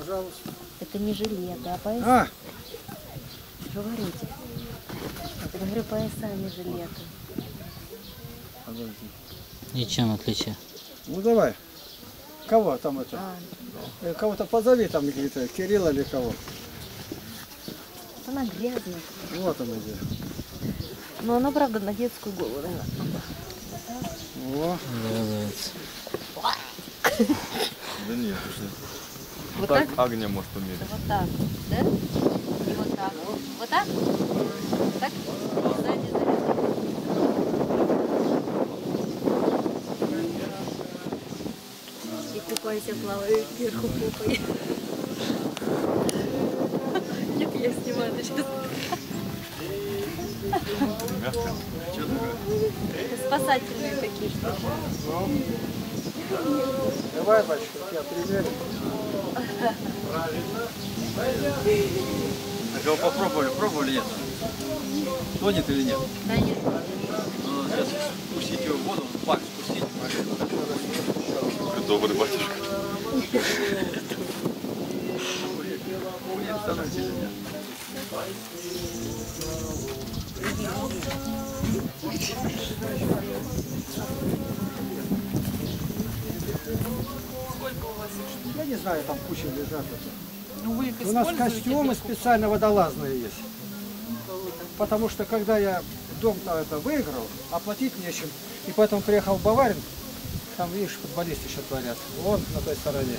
Пожалуйста. Это не желе, да, пояс? А! Говорите. Я говорю, пояса, не жилеты. Ничем отличие. Ну давай. Кого там это? А. Кого-то позови там где-то, Кирилла или кого. Она грязная. Вот она где. Но она, правда, на детскую голову. О, нравится. Да нет, вот так огня может умереть. Вот так, да? И вот так. Вот так? Так? Сзади, сзади. И купайся, плавай вверху попой. Нет, я снимаю сейчас. Спасательные такие штуки. Давай, бачка, я примерю. Так его пробовали нет? Тонет или нет? Да нет. Ну, сейчас спустить его в воду, в бак спустить. Добрый батюшка. Сколько у вас? Я не знаю, там куча лежат. Ну, вы у нас костюмы специально водолазные есть. Потому что когда я дом-то это выиграл, оплатить нечем. И поэтому приехал в Баварин, там, видишь, футболисты еще творят. Вон на той стороне.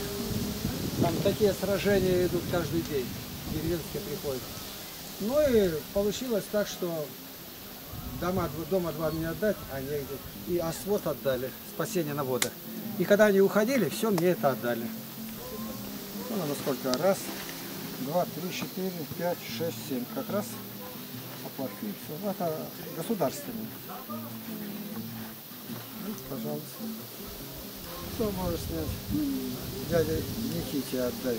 Там такие сражения идут каждый день. Деревенские приходят. Ну и получилось так, что дома два мне отдать, а негде. И освод отдали, спасение на водах. И когда они уходили, все мне это отдали. Ну, на сколько? Раз, два, три, четыре, пять, шесть, семь. Как раз оплатили все. Это государственное. Ну, пожалуйста. Что можешь снять? Дядя Никите отдай.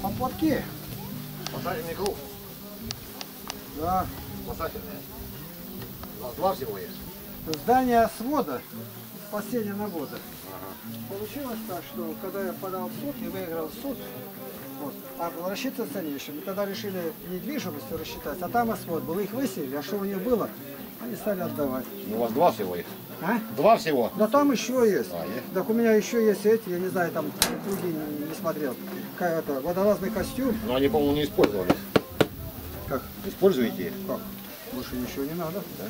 Поплатки. Спасательный круг. Да. Спасательные. Два всего есть. Здание свода, спасение на водах. Ага. Получилось так, что когда я подал в суд и выиграл суд, вот, а рассчитываться нечем. И когда решили недвижимостью рассчитать, а там освод был, их выселили, а что у них было, они стали отдавать. Ну, у вас два всего их? А? Два всего? Да там еще есть. А, есть. Так у меня еще есть эти, я не знаю, там другие не смотрел. Какая-то водолазный костюм. Но они, по-моему, не использовались. Как? Используете? Как? Больше ничего не надо. Да?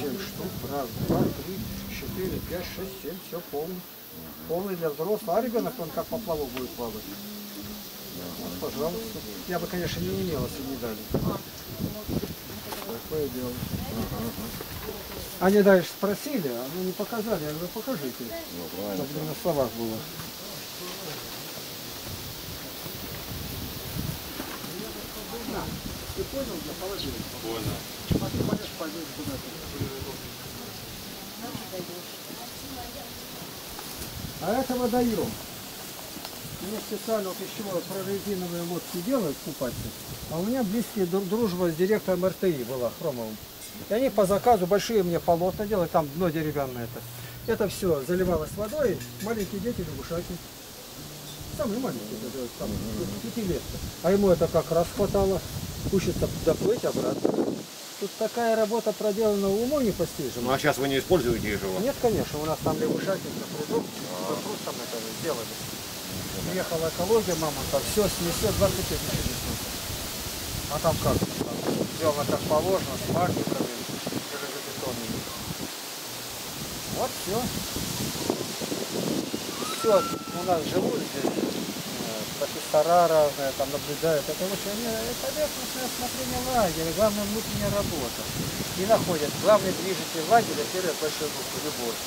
7 штук, раз, два, три, четыре, пять, шесть, семь, все полный. Полный для взрослого, а ребенок он как поплавок будет плавать. Вот, пожалуйста. Я бы, конечно, не имел, если бы не дали. Такое дело. Они дальше спросили, а мне не показали. Я говорю, покажите. Ну, чтобы на словах было. Ты понял, да, положи. Понял. А ты пойдешь, куда-то. А это водоем. У меня специально вот еще прорезиновые лодки делают, купаться. А у меня близкая дружба с директором РТИ была, Хромовым. И они по заказу большие мне полотна делали, там дно деревянное это. Это все заливалось водой, маленькие дети, лягушаки. Самый маленький, там, 5 лет. А ему это как раз хватало. Учится доплыть обратно. Тут такая работа проделана, уму непостижимо. Ну а сейчас вы не используете его? Нет, конечно, у нас там лягушатник на пруду, на пруд там это сделали. Приехала экология, мама там все снесет, 25 тысяч снесет. А там как? Сделано как положено, с маркерами, железобетонными. Вот все. Все у нас живут здесь. Профессора разные там наблюдают. Это очень поверхностное осмотрение лагеря, главное внутренняя работа. И находят главный движитель лагеря, первая большая группа, любовь.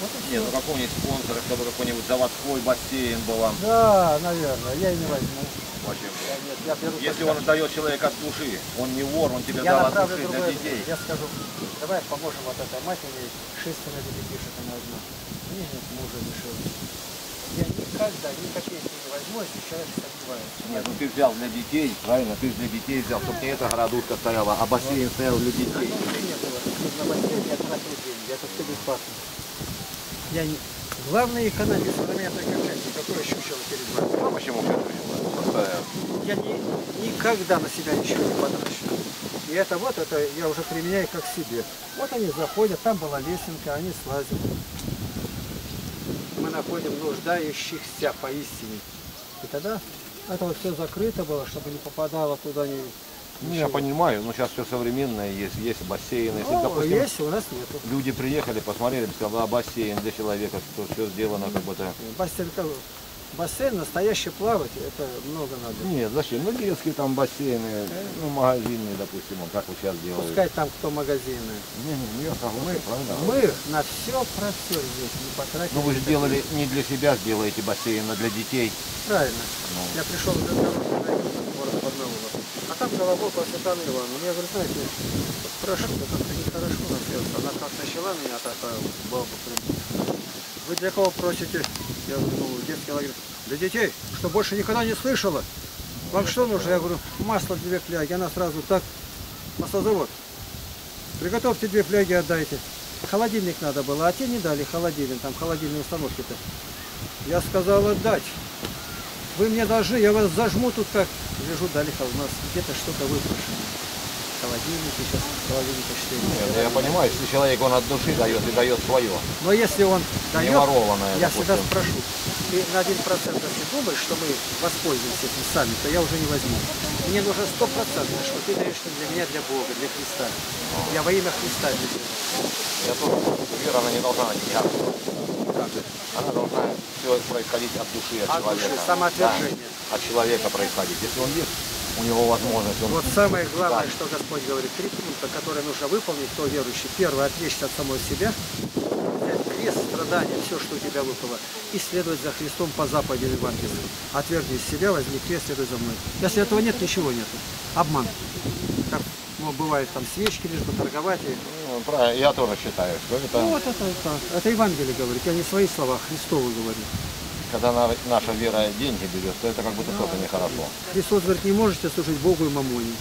Вот и нет, ну какой-нибудь спонсор, чтобы какой-нибудь заводской бассейн был вам. Да, наверное, я и не возьму. Почему? Я беру. Если он отдает человека от души, он не вор, он тебе дал от души для детей. Я скажу, давай поможем вот этой матери, 600 детишек она одна. Мне нет мужа лишилась. Я никогда ни копейки не возьму, если человек согревает. Нет, ну ты взял для детей, правильно, ты для детей взял, чтобы не эта городушка стояла, а бассейн стоял для детей. на бассейн, я тратил деньги, это все бесплатно. Я не... Главное экономия, что на меня прикрепляет, никакое щучело перед вами. Ну почему как перед я никогда на себя ничего не потрачу. И это вот, это я уже применяю как себе. Вот они заходят, там была лесенка, они слазят. Мы находим нуждающихся поистине. И тогда это вот все закрыто было, чтобы не попадало куда-нибудь. Ну, я понимаю, но сейчас все современное есть, есть бассейны. Если, ну, допустим, есть, у нас нету. Люди приехали, посмотрели, сказали, а бассейн для человека, что все сделано как будто. Бассейн настоящий плавать, это много надо. Нет, зачем? Ну, детские там бассейны, ну, магазины, допустим, вот как вы сейчас делаете. Пускай там кто магазины. Не, мы на все про все здесь не потратили. Ну, вы же делали, не для себя сделаете бассейн, а для детей. Правильно. Ну. Я пришел в город Барнаула. А там головой по Светлане Ивановне. Я говорю, знаете, спрашиваю, как-то нехорошо на сердце. Она как начала меня, так бабу прибыла. Вы для кого просите? Я говорю, ну, детский лагерь. Для детей, что больше никогда не слышала. Вам что нужно? Я говорю, масло 2 фляги. Она сразу так, маслозавод. Приготовьте 2 фляги, отдайте. Холодильник надо было, а те не дали холодильник, там холодильные установки-то. Я сказал отдать. Вы мне должны, я вас зажму тут как. Лежу, дали у нас где-то что-то выброшено. Холодильники сейчас, холодильники 4. Нет, я понимаю, если человек он от души дает и дает свое. Но если он дает, неворованное, я всегда спрошу, ты на 1% если думаешь, что мы воспользуемся этим сами, то я уже не возьму. Мне нужно 100%, что ты даешь для меня, для Бога, для Христа. Я во имя Христа люблю. Я тоже, вера, она не должна никак. Она должна все происходить от души, от человека. От души, самоотвержение. Да, от человека происходить. Если он есть, у него возможность. Он... Вот самое главное, да, что Господь говорит, 3 пункта, которые нужно выполнить, кто верующий. Первое, отвлечься от самого себя, крест, страдания, все, что у тебя выпало, и следовать за Христом по заповеди евангельскому. Отвергни себя, возьми крест, следуй за мной. Если этого нет, ничего нет. Обман. Как, ну, бывает там свечки, лишь бы торговать. И... Ну, правильно, я тоже считаю, что это... Ну, вот это Евангелие говорит, я не свои слова, Христовы говорю. Когда наша вера деньги берет, то это как будто тоже нехорошо. Христос говорит, не можете служить Богу и мамоне.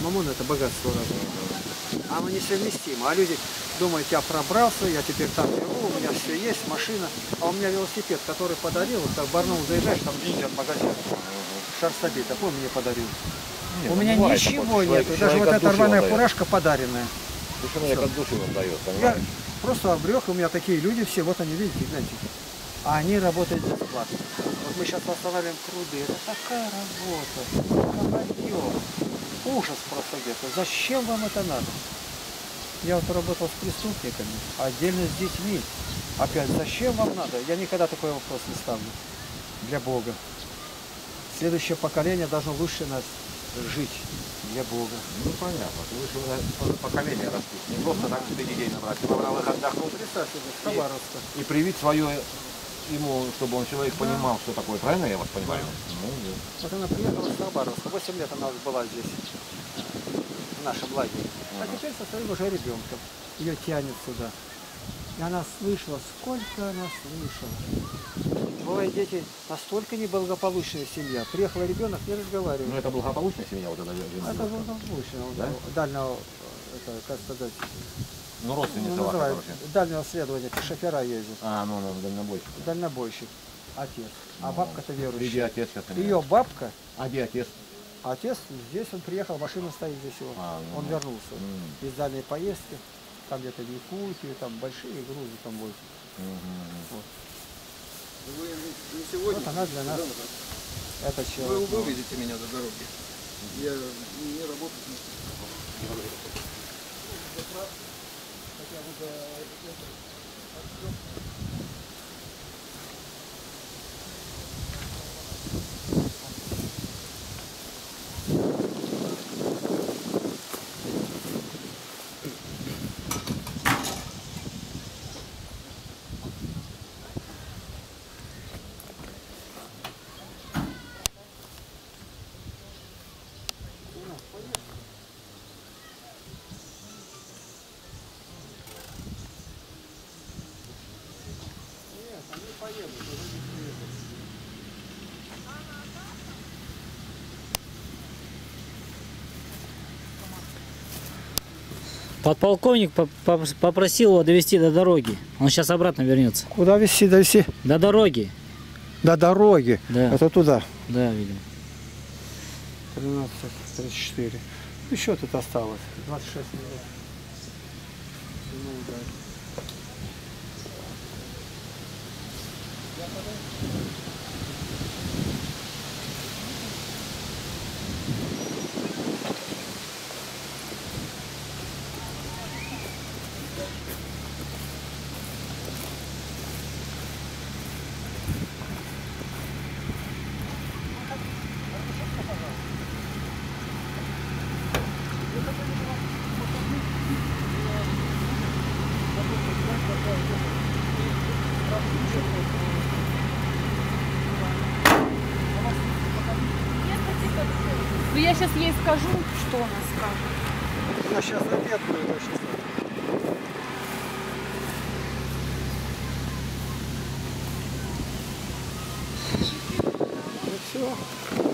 Мамон — это богатство разное. Оно несовместимо. А люди думают, я пробрался, я теперь там живу, у меня все есть, машина. А у меня велосипед, который подарил, вот так в Барнаул заезжаешь, там деньги от магазина. Шарсобит, такой мне подарил. Нет, у меня ничего нет, даже вот эта рваная фуражка подаренная. Почему я от души вам дает? Я просто обрек, у меня такие люди все, вот они, видите, гляньте. А они работают бесплатно. Вот мы сейчас восстанавливаем пруды. Это такая работа. Холодье. Ужас просто где-то. Зачем вам это надо? Я вот работал с преступниками, отдельно с детьми. Опять, зачем вам надо? Я никогда такой вопрос не ставлю. Для Бога. Следующее поколение должно лучше нас жить. Для Бога. Ну понятно, лучше поколение растут. Не просто так себе детей набрать. Ты набрал их отдохнуть. И привить свое... ему, чтобы он человек понимал, что такое, правильно я вас понимаю? Да. Вот она приехала с Хабаровска, 8 лет она была здесь, в нашем лагере. А теперь со своим уже ребенком. Ее тянет сюда. И она слышала, сколько она слышала. Бывают дети настолько неблагополучная семья. Приехала ребенок, не разговаривает. Ну это благополучная семья вот эта жена. Это благополучная, да? Дальнего, это, как сказать. Ну, родственница, ну, ваша, короче. Дальнего следования, шофера ездит. А, ну, ну, дальнобойщик. Дальнобойщик. Отец. Ну, а бабка-то верующая. Иди отец сейчас. Ее бабка. А где отец? Отец здесь, он приехал, машина стоит здесь его. А, ну, он вернулся. Из дальней поездки. Там где-то в Якутии, там большие грузы там будут. Вот. Вы не сегодня, вот она для нас. Это человек. Вы увидите меня за дороги. Я не работаю. Подполковник попросил его довести до дороги. Он сейчас обратно вернется. Куда везти, довести? До дороги. До дороги? Да. Это туда? Да, видимо. 13:34. Еще тут осталось. 26 минут. Я сейчас ей скажу, что она скажет. Она сейчас ответ будет очень сложно. Ну все.